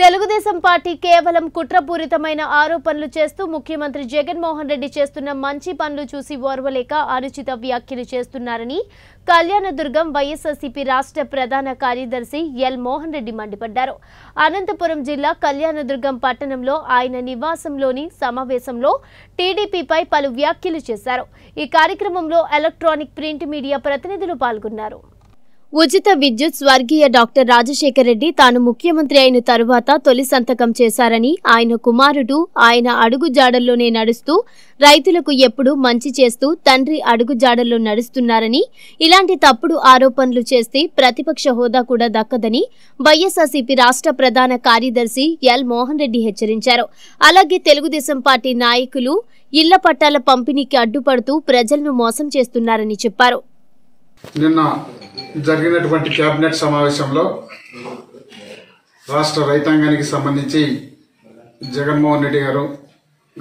Telugu Desam party కేవలం కుట్రపూరితమైన ఆరోపణలు చేస్తూ ముఖ్యమంత్రి జగన్ మోహన్ రెడ్డి చేస్తున్న మంచి పనులు చూసి ఓర్వలేక అనుచిత వ్యాఖ్యలు చేస్తున్నారని కళ్యాణదుర్గం వైఎస్ఆర్సీపీ రాష్ట్ర ప్రధాన కార్యదర్శి ఎల్ మోహన్ రెడ్డి మండిపడ్డారు. అనంతపురం జిల్లా కళ్యాణదుర్గం పట్టణంలో ఆయన నివాసంలోని సమావేశంలో టీడీపీపై పలు వ్యాఖ్యలు చేశారు. ఈ కార్యక్రమంలో ఎలక్ట్రానిక్ ప్రింట్ మీడియా ప్రతినిధులు పాల్గొన్నారు. ఉచిత విద్యుత్ స్వర్గీయ డాక్టర్ రాజశేఖర్ రెడ్డి తాను ముఖ్యమంత్రి అయిన తరువాత తొలి సంతకం చేశారని, ఆయన కుమారుడు ఆయన అడుగుజాడల్లోనే నడుస్తూ రైతులకు ఎప్పుడు మంచి చేస్తూ తండ్రి అడుగుజాడల్లో నడుస్తున్నారని, ఇలాంటి తప్పుడు ఆరోపణలు చేస్తే ప్రతిపక్ష హోదా కూడా దక్కదని వైఎస్ఆర్సీపీ రాష్ట్ర ప్రధాన కార్యదర్శి ఎల్ మోహన్ రెడ్డి హెచ్చరించారు. అలాగే తెలుగుదేశం పార్టీ నాయకులు ఇళ్ల పట్టాల పంపిణీకి అడ్డుపడుతూ ప్రజలను మోసం చేస్తున్నారని చెప్పారు. జరిగినటువంటి క్యాబినెట్ సమావేశంలో రాష్ట్ర రైతాంగానికి సంబంధించి జగన్మోహన్ రెడ్డి గారు,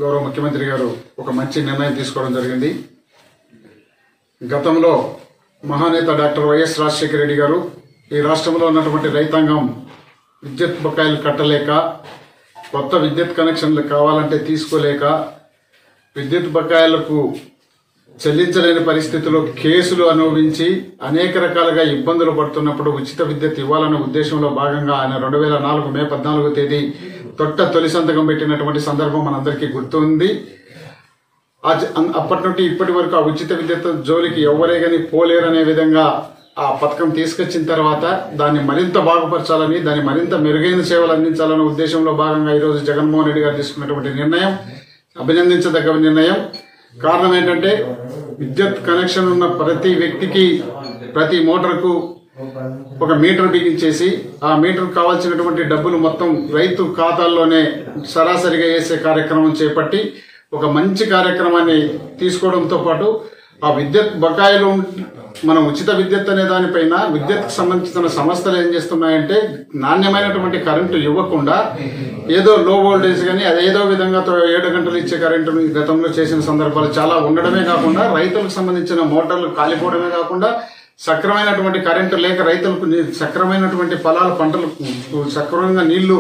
గౌరవ ముఖ్యమంత్రి గారు ఒక మంచి నిర్ణయం తీసుకోవడం జరిగింది. గతంలో మహానేత డాక్టర్ వైఎస్ రాజశేఖర రెడ్డి గారు ఈ రాష్ట్రంలో ఉన్నటువంటి రైతాంగం విద్యుత్ బకాయిలు కట్టలేక, కొత్త విద్యుత్ కనెక్షన్లు కావాలంటే తీసుకోలేక, విద్యుత్ బకాయిలకు చెల్లించలేని పరిస్థితిలో కేసులు అనుభవించి అనేక రకాలుగా ఇబ్బందులు పడుతున్నప్పుడు ఉచిత విద్యుత్ ఇవ్వాలనే ఉద్దేశంలో భాగంగా ఆయన 2004 మే 14వ తేదీ తొట్ట తొలి సంతకం పెట్టినటువంటి సందర్భం మనందరికీ గుర్తుంది. అప్పటి నుండి ఇప్పటి వరకు ఆ ఉచిత విద్యుత్ జోలికి ఎవరే కానీ పోలేరనే విధంగా ఆ పథకం తీసుకొచ్చిన తర్వాత దాన్ని మరింత బాగుపరచాలని, దాన్ని మరింత మెరుగైన సేవలు అందించాలనే ఉద్దేశంలో భాగంగా ఈరోజు జగన్మోహన్ రెడ్డి గారు తీసుకున్నటువంటి నిర్ణయం అభినందించదగ్గ నిర్ణయం. కారణం ఏంటంటే విద్యుత్ కనెక్షన్ ఉన్న ప్రతి వ్యక్తికి ప్రతి మోటార్కు ఒక మీటర్ బిగించేసి ఆ మీటర్ కావాల్సినటువంటి డబ్బులు మొత్తం రైతు ఖాతాల్లోనే సరాసరిగా వేసే కార్యక్రమం చేపట్టి ఒక మంచి కార్యక్రమాన్ని తీసుకోవడంతో పాటు ఆ విద్యుత్ బకాయిలు మనం ఉచిత విద్యుత్ అనే దానిపైన విద్యుత్కు సంబంధించిన సంస్థలు ఏం చేస్తున్నాయంటే నాణ్యమైనటువంటి కరెంటు ఇవ్వకుండా ఏదో లో వోల్టేజ్ కానీ అదేదో విధంగా 7 గంటలు ఇచ్చే కరెంటును గతంలో చేసిన సందర్భాలు చాలా ఉండడమే కాకుండా, రైతులకు సంబంధించిన మోటార్లు కాలిపోవడమే కాకుండా, సక్రమైనటువంటి కరెంటు లేక రైతులకు సక్రమైనటువంటి ఫలాలు పంటలకు సక్రమంగా నీళ్లు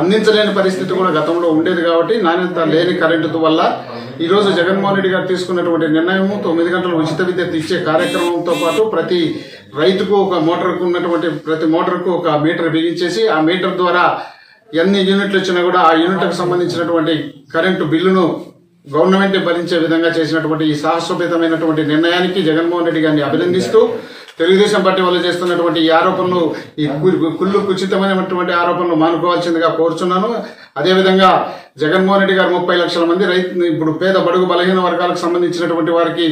అందించలేని పరిస్థితి కూడా గతంలో ఉండేది. కాబట్టి నాణ్యత లేని కరెంటు వల్ల ఈరోజు జగన్మోహన్ రెడ్డి గారు తీసుకున్నటువంటి నిర్ణయము 9 గంటలు ఉచిత విద్యుత్ ఇచ్చే కార్యక్రమంతో పాటు ప్రతి రైతుకు ఒక మోటార్కు ఉన్నటువంటి ప్రతి మోటార్కు ఒక మీటర్ బిగించేసి ఆ మీటర్ ద్వారా ఎన్ని యూనిట్లు వచ్చినా కూడా ఆ యూనిట్లకు సంబంధించినటువంటి కరెంటు బిల్లును గవర్నమెంట్ భరించే విధంగా చేసినటువంటి ఈ సాహసోపేతమైనటువంటి నిర్ణయానికి జగన్మోహన్ రెడ్డి గారిని అభినందిస్తూ, తెలుగుదేశం పార్టీ వాళ్ళు చేస్తున్నటువంటి ఈ ఆరోపణలు, ఈ కుళ్ళు కుచితమైనటువంటి ఆరోపణలు మానుకోవాల్సిందిగా కోరుచున్నాను. అదేవిధంగా జగన్మోహన్ రెడ్డి గారు 30 లక్షల మంది రైతు ఇప్పుడు పేద బడుగు బలహీన వర్గాలకు సంబంధించినటువంటి వారికి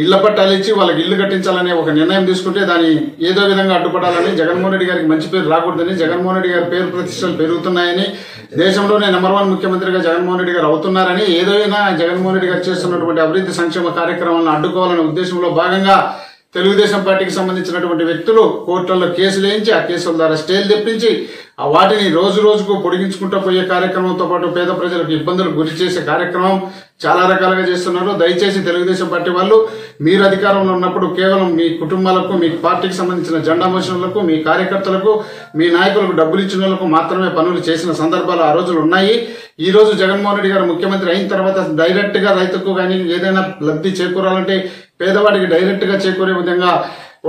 ఇళ్ల పట్టాలు ఇచ్చి వాళ్ళకి ఇల్లు కట్టించాలనే ఒక నిర్ణయం తీసుకుంటే దాన్ని ఏదో విధంగా అడ్డుపడాలని, జగన్మోహన్ రెడ్డి గారికి మంచి పేరు రాకూడదని, జగన్మోహన్ రెడ్డి గారి పేరు ప్రతిష్టలు పెరుగుతున్నాయని, దేశంలోనే నెంబర్ 1 ముఖ్యమంత్రిగా జగన్మోహన్ రెడ్డి గారు అవుతున్నారని, ఏదైనా జగన్మోహన్ రెడ్డి గారు చేస్తున్నటువంటి అభివృద్ధి సంక్షేమ కార్యక్రమాలను అడ్డుకోవాలనే ఉద్దేశంలో భాగంగా తెలుగుదేశం పార్టీకి సంబంధించినటువంటి వ్యక్తులు కోర్టుల్లో కేసులు వేయించి ఆ కేసుల ద్వారా స్టేలు తెప్పించి వాటిని రోజు రోజుకు పొడిగించుకుంటూ పోయే కార్యక్రమంతో పాటు పేద ప్రజలకు ఇబ్బందులు గురి చేసే కార్యక్రమం చాలా రకాలుగా చేస్తున్నారు. దయచేసి తెలుగుదేశం పార్టీ వాళ్ళు మీరు అధికారంలో ఉన్నప్పుడు కేవలం మీ కుటుంబాలకు, మీ పార్టీకి సంబంధించిన జెండా మోషన్లకు, మీ కార్యకర్తలకు, మీ నాయకులకు డబ్బులు ఇచ్చిన వాళ్ళకు మాత్రమే పనులు చేసిన సందర్భాలు ఆ రోజులు ఉన్నాయి. ఈ రోజు జగన్మోహన్ రెడ్డి గారు ముఖ్యమంత్రి అయిన తర్వాత డైరెక్ట్ గా రైతుకు కానీ ఏదైనా లబ్ధి చేకూరాలంటే పేదవాడికి డైరెక్ట్ గా చేకూరే విధంగా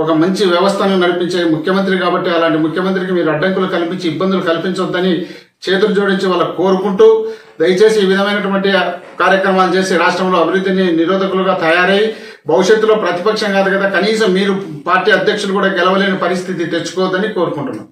ఒక మంచి వ్యవస్థను నడిపించే ముఖ్యమంత్రి కాబట్టి అలాంటి ముఖ్యమంత్రికి మీరు అడ్డంకులు కల్పించి ఇబ్బందులు కల్పించొద్దని చేతులు జోడించి వాళ్ళకు కోరుకుంటూ, దయచేసి ఈ విధమైనటువంటి కార్యక్రమాలు చేసి రాష్ట్రంలో అభివృద్ధిని నిరోధకులుగా తయారై భవిష్యత్తులో ప్రతిపక్షం కాదు కదా, కనీసం మీరు పార్టీ అధ్యక్షులు కూడా గెలవలేని పరిస్థితి తెచ్చుకోవద్దని కోరుకుంటున్నాం.